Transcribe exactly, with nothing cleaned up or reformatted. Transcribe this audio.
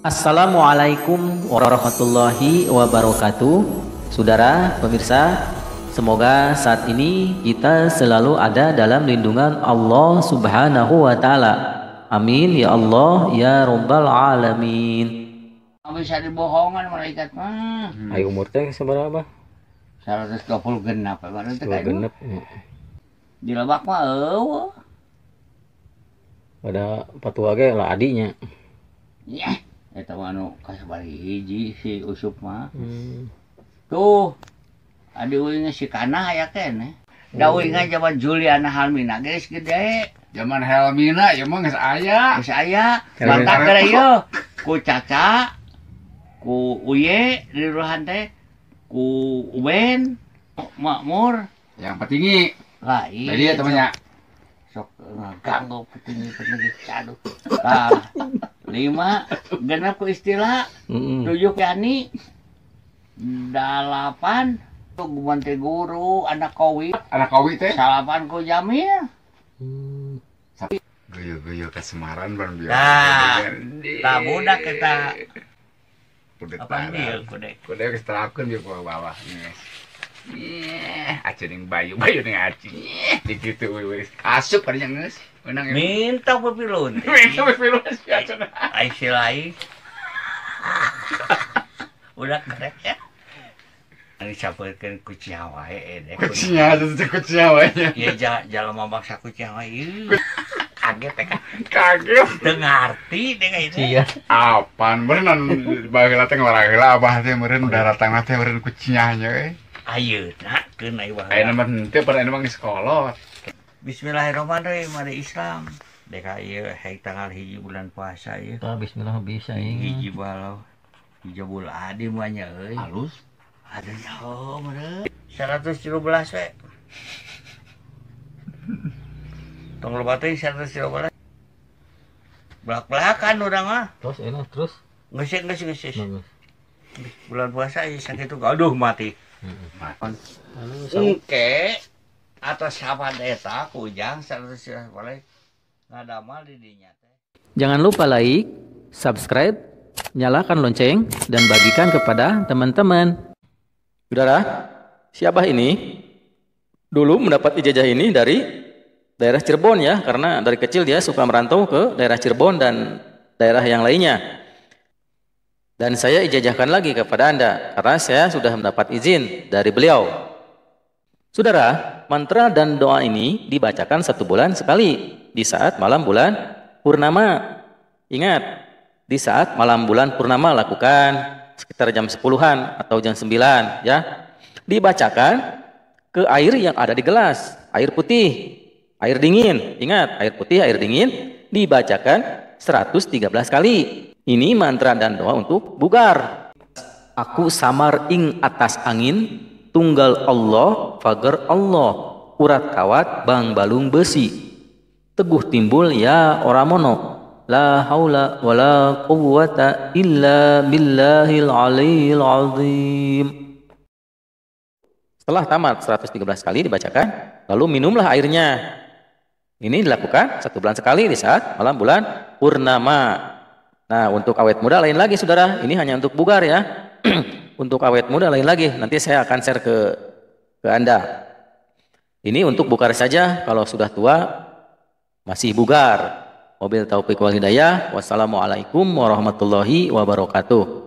Assalamualaikum warahmatullahi wabarakatuh. Saudara pemirsa, semoga saat ini kita selalu ada dalam lindungan Allah Subhanahu wa taala. Amin ya Allah ya rabbal alamin. Sampai sari bohongan malaikat mah. Ayo umur teh seberapa? seratus dua puluh genap. Mana teh genep. Di lebak mah eueuh. Pada patua ge lah adinya. Iya. Eta anu kasabari hiji si Usup mah. Hmm. Tuh. Adi uingnya si Kana ya keneh. Da uingnya zaman Juliana Helmina geus gede. Zaman Helmina ya mah geus aya. Geus aya. Mantap gede yeuh. Ku Caca, ku Uye di ruhan teh, ku Uben, Makmur, yang petinggi. Lain. Jadi ya temannya. Sok ganggu petinggi-petinggi caduh. Nah, lima genap ku Istilah, mm-hmm. Tujuh Yani, delapan tuh Gumanti Guru, anak Kowi, anak Kowi teh, salapan ku Jamil, hmm. Goyo-goyo ke Semarang baru biasa. Nah, tak mudah kita. Kudet parah. Kudet kesterapkan biar ke bawah. Yeah, aja yang bayu, bayu yang aci. Digitu, asup kan yang nges. Minta pepilun. Minta pepilun. Ayo silai. Udah kerek ya. Ini sampaikan kuciawa ya. Kuciawa, itu kuciawa ya. Iya, jalan memaksa kuciawa itu. Kaget ya kan? Kaget. Dengarti dengan itu. Iya. Apaan meureun baheula teh ngaraheula abah teh meureun daratangna teh meureun kucinyahnya euy. Ayeuna keun aya baheula. Ayeuna mah teu pernah mah geus kolot. Bismillahirrahmanirrahim ada Islam. Dek ieu haik tanggal hiji bulan puasa ieu. Tah bismillah bisa ieu. Hiji balau. Hijabul adi mah nya euy. Alus. Ada saha meureun? seratus tujuh belas we. Tong loba teh seratus dua belas. Belak-belakan urang mah. Terus enak terus. Ngesek ngesek ngesek. Bulan puasa ieu sakitu aduh mati. Heeh. Engke atas sahabat eta ku Ujang seratus dua belas ngadamal di dinya teh. Jangan lupa like, subscribe, nyalakan lonceng dan bagikan kepada teman-teman. Saudara, si Abah ini dulu mendapat ijazah ini dari daerah Cirebon ya, karena dari kecil dia suka merantau ke daerah Cirebon dan daerah yang lainnya. Dan saya ijazahkan lagi kepada Anda, karena saya sudah mendapat izin dari beliau. Saudara, mantra dan doa ini dibacakan satu bulan sekali, di saat malam bulan purnama. Ingat, di saat malam bulan purnama lakukan sekitar jam sepuluhan atau jam sembilan ya. Dibacakan ke air yang ada di gelas, air putih. Air dingin, ingat air putih, air dingin, dibacakan seratus tiga belas kali. Ini mantra dan doa untuk bugar. Aku samar ing atas angin, tunggal Allah, fager Allah, urat kawat bang balung besi. Teguh timbul ya oramono, la haula wala quwwata illa billahil aliyil azim. Setelah tamat seratus tiga belas kali dibacakan, lalu minumlah airnya. Ini dilakukan satu bulan sekali di saat malam bulan purnama. Nah, untuk awet muda lain lagi, saudara. Ini hanya untuk bugar ya. Untuk awet muda lain lagi. Nanti saya akan share ke ke Anda. Ini untuk bugar saja. Kalau sudah tua, masih bugar. Wabil taufiq wal hidayah. Wassalamualaikum warahmatullahi wabarakatuh.